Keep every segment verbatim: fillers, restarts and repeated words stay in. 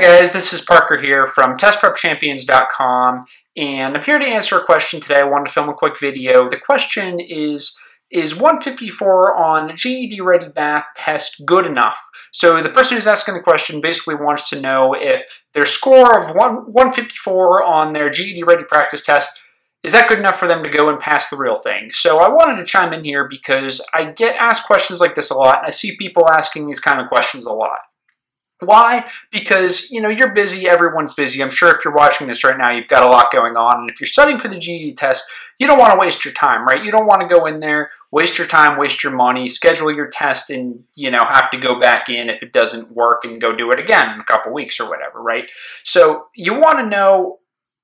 Hi guys, this is Parker here from test prep champions dot com, and I'm here to answer a question today. I wanted to film a quick video. The question is, is one fifty-four on G E D Ready math test good enough? So the person who's asking the question basically wants to know if their score of one fifty-four on their G E D Ready practice test, is that good enough for them to go and pass the real thing? So I wanted to chime in here because I get asked questions like this a lot, and I see people asking these kind of questions a lot. Why? Because, you know, you're busy, everyone's busy. I'm sure if you're watching this right now, you've got a lot going on. And if you're studying for the G E D test, you don't want to waste your time, right? You don't want to go in there, waste your time, waste your money, schedule your test, and, you know, have to go back in if it doesn't work and go do it again in a couple weeks or whatever, right? So you want to know,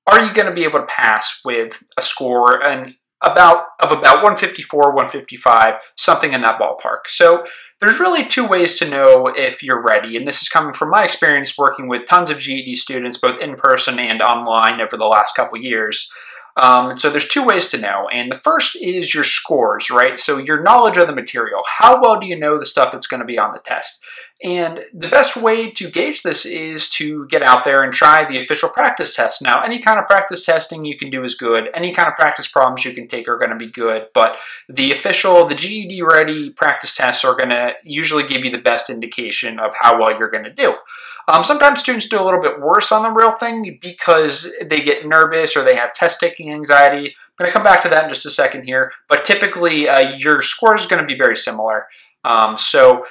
are you going to be able to pass with a score and about of about one fifty-four, one fifty-five, something in that ballpark? So there's really two ways to know if you're ready, and this is coming from my experience working with tons of G E D students, both in person and online over the last couple years. Um, so there's two ways to know, and the first is your scores, right? So your knowledge of the material. How well do you know the stuff that's going to be on the test? And the best way to gauge this is to get out there and try the official practice test. Now, any kind of practice testing you can do is good. Any kind of practice problems you can take are going to be good. But the official, the G E D Ready practice tests are going to usually give you the best indication of how well you're going to do. Um, sometimes students do a little bit worse on the real thing because they get nervous or they have test-taking anxiety. I'm going to come back to that in just a second here. But typically, uh, your score is going to be very similar. Um, so...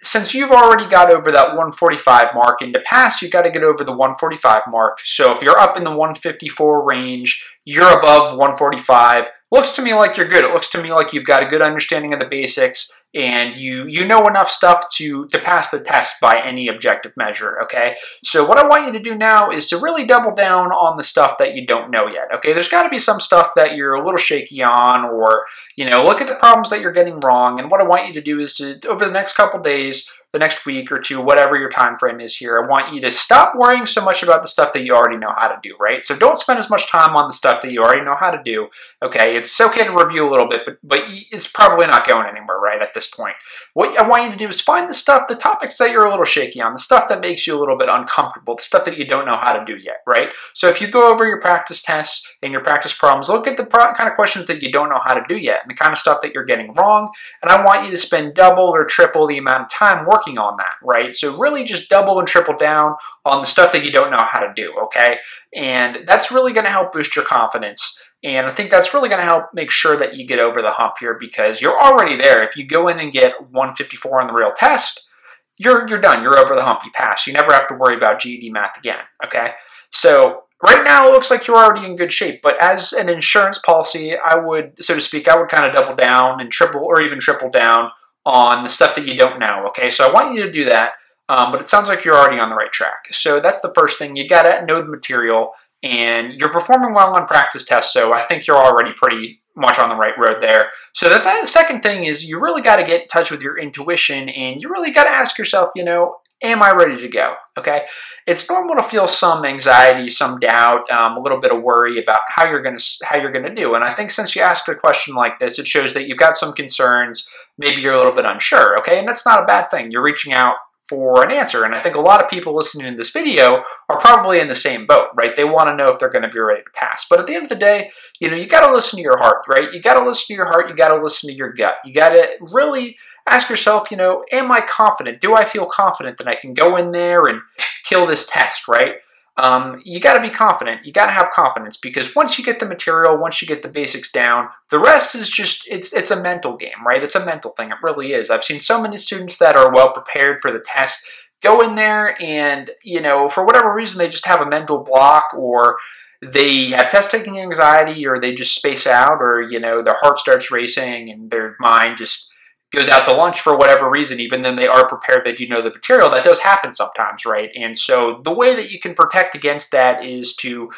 Since you've already got over that one forty-five mark, and to pass, you've got to get over the one forty-five mark. So if you're up in the one fifty-four range, you're above one forty-five. Looks to me like you're good. It looks to me like you've got a good understanding of the basics, and you you know enough stuff to, to pass the test by any objective measure, okay? So what I want you to do now is to really double down on the stuff that you don't know yet, okay? There's got to be some stuff that you're a little shaky on, or, you know, look at the problems that you're getting wrong, and what I want you to do is to, over the next couple days, the next week or two, whatever your time frame is here, I want you to stop worrying so much about the stuff that you already know how to do, right? So don't spend as much time on the stuff that you already know how to do, okay? It's okay to review a little bit, but, but it's probably not going anywhere, right, at this point. What I want you to do is find the stuff, the topics that you're a little shaky on, the stuff that makes you a little bit uncomfortable, the stuff that you don't know how to do yet, right? So if you go over your practice tests and your practice problems, look at the pro kind of questions that you don't know how to do yet and the kind of stuff that you're getting wrong, and I want you to spend double or triple the amount of time working working on that, right? So really just double and triple down on the stuff that you don't know how to do, okay? And that's really going to help boost your confidence. And I think that's really going to help make sure that you get over the hump here, because you're already there. If you go in and get one fifty-four on the real test, you're, you're done. You're over the hump. You pass. You never have to worry about G E D math again, okay? So right now, it looks like you're already in good shape, but as an insurance policy, I would, so to speak, I would kind of double down and triple or even triple down on the stuff that you don't know, okay? So I want you to do that, um, but it sounds like you're already on the right track. So that's the first thing. You gotta know the material, and you're performing well on practice tests, so I think you're already pretty much on the right road there. So the, th the second thing is you really gotta get in touch with your intuition, and you really gotta ask yourself, you know, am I ready to go, okay? It's normal to feel some anxiety, some doubt, um, a little bit of worry about how you're gonna how you're gonna do. And I think since you asked a question like this, it shows that you've got some concerns, maybe you're a little bit unsure, okay? And that's not a bad thing. You're reaching out for an answer, and I think a lot of people listening to this video are probably in the same boat, right? They want to know if they're going to be ready to pass. But at the end of the day, you know, you got to listen to your heart, right? You got to listen to your heart. You got to listen to your gut. You got to really ask yourself, you know, am I confident? Do I feel confident that I can go in there and kill this test, right? Um, you got to be confident. You got to have confidence, because once you get the material, once you get the basics down, the rest is just, it's it's a mental game, right? It's a mental thing. It really is. I've seen so many students that are well prepared for the test go in there and, you know, for whatever reason, they just have a mental block, or they have test-taking anxiety, or they just space out, or, you know, their heart starts racing and their mind just goes out to lunch for whatever reason, even then they are prepared, they do know the material. That does happen sometimes, right? And so the way that you can protect against that is to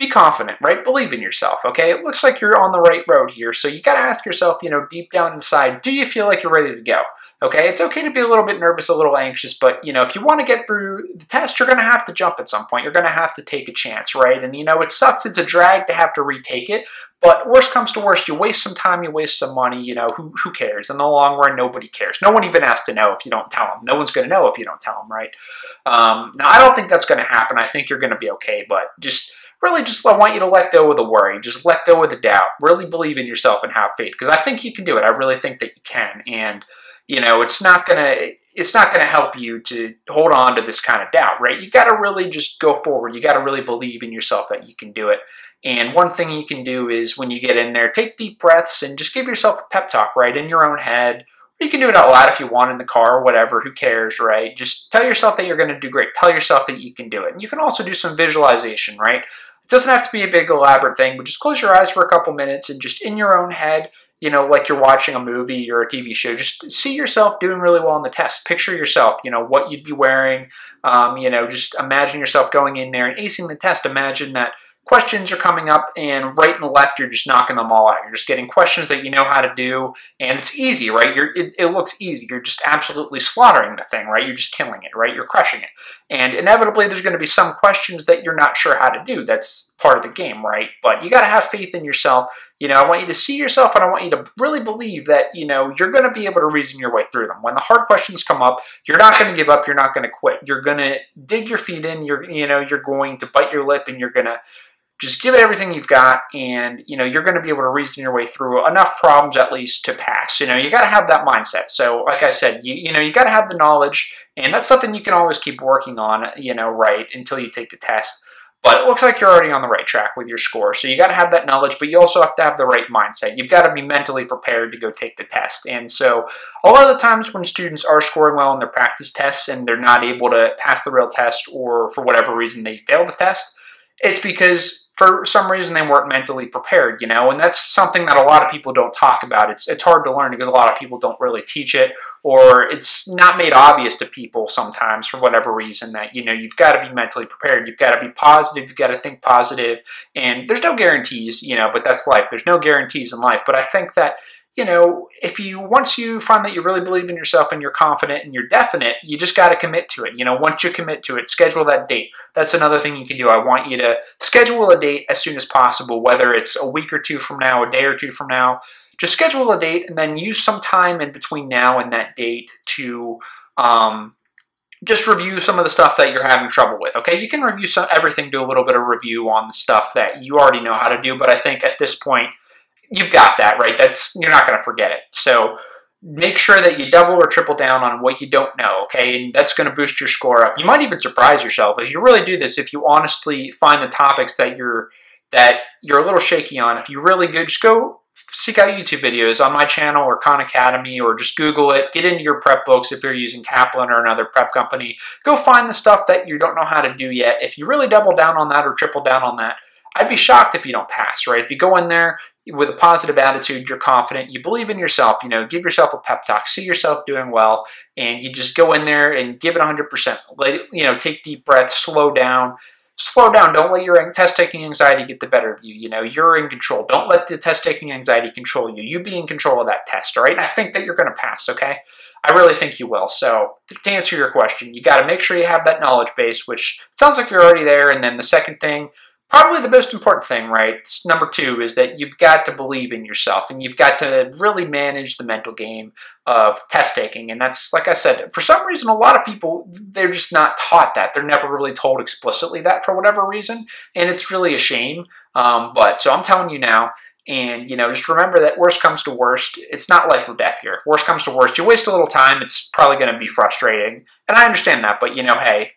be confident, right? Believe in yourself, okay? It looks like you're on the right road here, so you got to ask yourself, you know, deep down inside, do you feel like you're ready to go? Okay, it's okay to be a little bit nervous, a little anxious, but, you know, if you want to get through the test, you're going to have to jump at some point. You're going to have to take a chance, right? And, you know, it sucks. It's a drag to have to retake it, but worst comes to worst, you waste some time, you waste some money, you know, who, who cares? In the long run, nobody cares. No one even has to know if you don't tell them. No one's going to know if you don't tell them, right? Um, now, I don't think that's going to happen. I think you're going to be okay, but just... Really, just I want you to let go of the worry. Just let go of the doubt. Really believe in yourself and have faith, because I think you can do it. I really think that you can, and you know it's not gonna it's not gonna help you to hold on to this kind of doubt, right? You got to really just go forward. You got to really believe in yourself that you can do it. And one thing you can do is when you get in there, take deep breaths and just give yourself a pep talk, right, in your own head. You can do it out loud if you want in the car or whatever, who cares, right? Just tell yourself that you're going to do great. Tell yourself that you can do it. And you can also do some visualization, right? It doesn't have to be a big elaborate thing, but just close your eyes for a couple minutes and just in your own head, you know, like you're watching a movie or a T V show, just see yourself doing really well in the test. Picture yourself, you know, what you'd be wearing, um, you know, just imagine yourself going in there and acing the test. Imagine that questions are coming up, and right and left, you're just knocking them all out. You're just getting questions that you know how to do, and it's easy, right? You're, it, it looks easy. You're just absolutely slaughtering the thing, right? You're just killing it, right? You're crushing it. And inevitably, there's going to be some questions that you're not sure how to do. That's part of the game, right? But you got to have faith in yourself. You know, I want you to see yourself, and I want you to really believe that, you know, you're going to be able to reason your way through them. When the hard questions come up, you're not going to give up. You're not going to quit. You're going to dig your feet in. You're, you know, you're going to bite your lip, and you're going to just give it everything you've got, and, you know, you're going to be able to reason your way through enough problems at least to pass. You know, you got to have that mindset. So, like I said, you, you know, you got to have the knowledge, and that's something you can always keep working on, you know, right, until you take the test. But it looks like you're already on the right track with your score. So you got to have that knowledge, but you also have to have the right mindset. You've got to be mentally prepared to go take the test. And so a lot of the times when students are scoring well in their practice tests and they're not able to pass the real test, or for whatever reason they fail the test, it's because for some reason they weren't mentally prepared, you know, and that's something that a lot of people don't talk about. It's, it's hard to learn because a lot of people don't really teach it, or it's not made obvious to people sometimes for whatever reason that, you know, you've got to be mentally prepared. You've got to be positive. You've got to think positive. And there's no guarantees, you know, but that's life. There's no guarantees in life. But I think that, you know, if you, once you find that you really believe in yourself and you're confident and you're definite, you just got to commit to it. You know, once you commit to it, schedule that date. That's another thing you can do. I want you to schedule a date as soon as possible, whether it's a week or two from now, a day or two from now. Just schedule a date and then use some time in between now and that date to, um, just review some of the stuff that you're having trouble with, okay? You can review some, everything, do a little bit of review on the stuff that you already know how to do, but I think at this point, you've got that, right? That's, you're not going to forget it. So make sure that you double or triple down on what you don't know, okay? And that's going to boost your score up. You might even surprise yourself if you really do this, if you honestly find the topics that you're, that you're a little shaky on. If you really good, just go seek out YouTube videos on my channel or Khan Academy, or just Google it. Get into your prep books if you're using Kaplan or another prep company. Go find the stuff that you don't know how to do yet. If you really double down on that or triple down on that, I'd be shocked if you don't pass, right? If you go in there with a positive attitude, you're confident, you believe in yourself, you know, give yourself a pep talk, see yourself doing well, and you just go in there and give it one hundred percent. Let, you know, take deep breaths, slow down. Slow down. Don't let your test-taking anxiety get the better of you. You know, you're in control. Don't let the test-taking anxiety control you. You be in control of that test, all right? I think that you're going to pass, okay? I really think you will. So to answer your question, you got to make sure you have that knowledge base, which sounds like you're already there. And then the second thing, probably the most important thing, right, number two, is that you've got to believe in yourself, and you've got to really manage the mental game of test taking. And that's, like I said, for some reason, a lot of people, they're just not taught that. They're never really told explicitly that for whatever reason, and it's really a shame. Um, but so I'm telling you now. And, you know, just remember that worst comes to worst, it's not life or death here. If worst comes to worst, you waste a little time, it's probably going to be frustrating. And I understand that, but, you know, hey,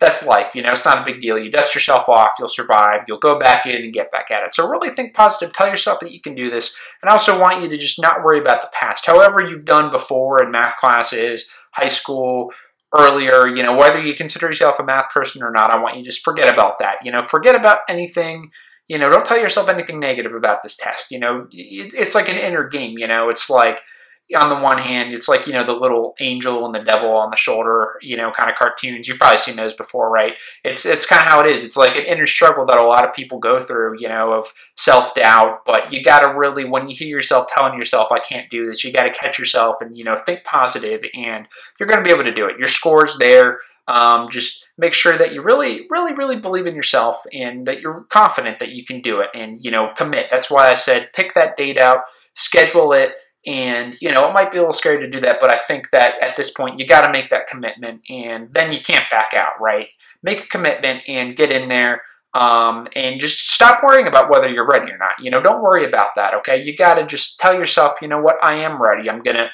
that's life. You know, it's not a big deal. You dust yourself off, you'll survive, you'll go back in and get back at it. So really think positive. Tell yourself that you can do this. And I also want you to just not worry about the past. However you've done before in math classes, high school, earlier, you know, whether you consider yourself a math person or not, I want you to just forget about that. You know, forget about anything. You know, don't tell yourself anything negative about this test. You know, it's like an inner game. You know, it's like, on the one hand, it's like, you know, the little angel and the devil on the shoulder, you know, kind of cartoons. You've probably seen those before, right? It's it's kind of how it is. It's like an inner struggle that a lot of people go through, you know, of self-doubt. But you got to really, when you hear yourself telling yourself, I can't do this, you got to catch yourself and, you know, think positive, and you're going to be able to do it. Your score's there. Um, just make sure that you really, really, really believe in yourself and that you're confident that you can do it, and, you know, commit. That's why I said pick that date out, schedule it. And, you know, it might be a little scary to do that, but I think that at this point, you got to make that commitment, and then you can't back out, right? Make a commitment and get in there, um, and just stop worrying about whether you're ready or not. You know, don't worry about that, okay? You got to just tell yourself, you know what, I am ready. I'm going to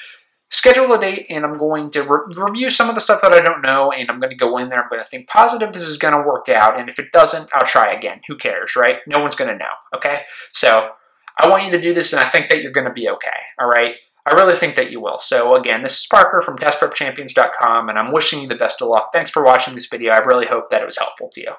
schedule a date, and I'm going to re review some of the stuff that I don't know, and I'm going to go in there. I'm going to think positive. This is going to work out, and if it doesn't, I'll try again. Who cares, right? No one's going to know, okay? So I want you to do this, and I think that you're going to be okay, all right? I really think that you will. So, again, this is Parker from Test Prep Champions dot com, and I'm wishing you the best of luck. Thanks for watching this video. I really hope that it was helpful to you.